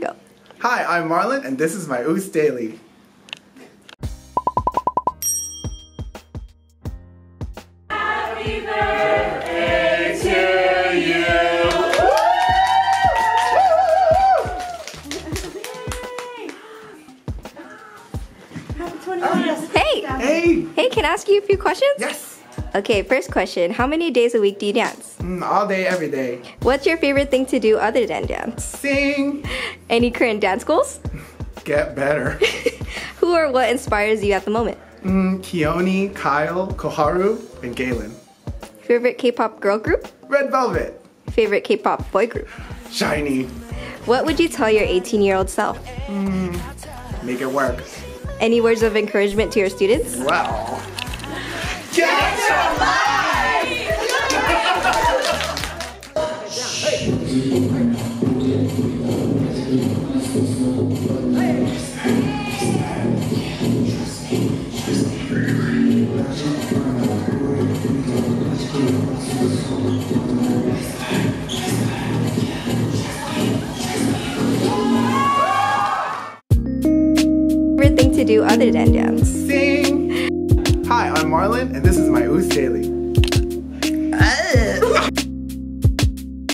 Go. Hi, I'm Marlon, and this is my OOS Daily. Happy birthday to you! Happy 21st. Hey! Hey! Hey, can I ask you a few questions? Yes! Okay, first question. How many days a week do you dance? All day, every day. What's your favorite thing to do other than dance? Sing! Any current dance goals? Get better. Who or what inspires you at the moment? Keone, Kyle, Koharu, and Galen. Favorite K-pop girl group? Red Velvet. Favorite K-pop boy group? Shinee. What would you tell your 18-year-old self? Make it work. Any words of encouragement to your students? Wow. Get your favorite thing to do other than dance. Sing. Hi, I'm Marlon, and this is my OOS Daily.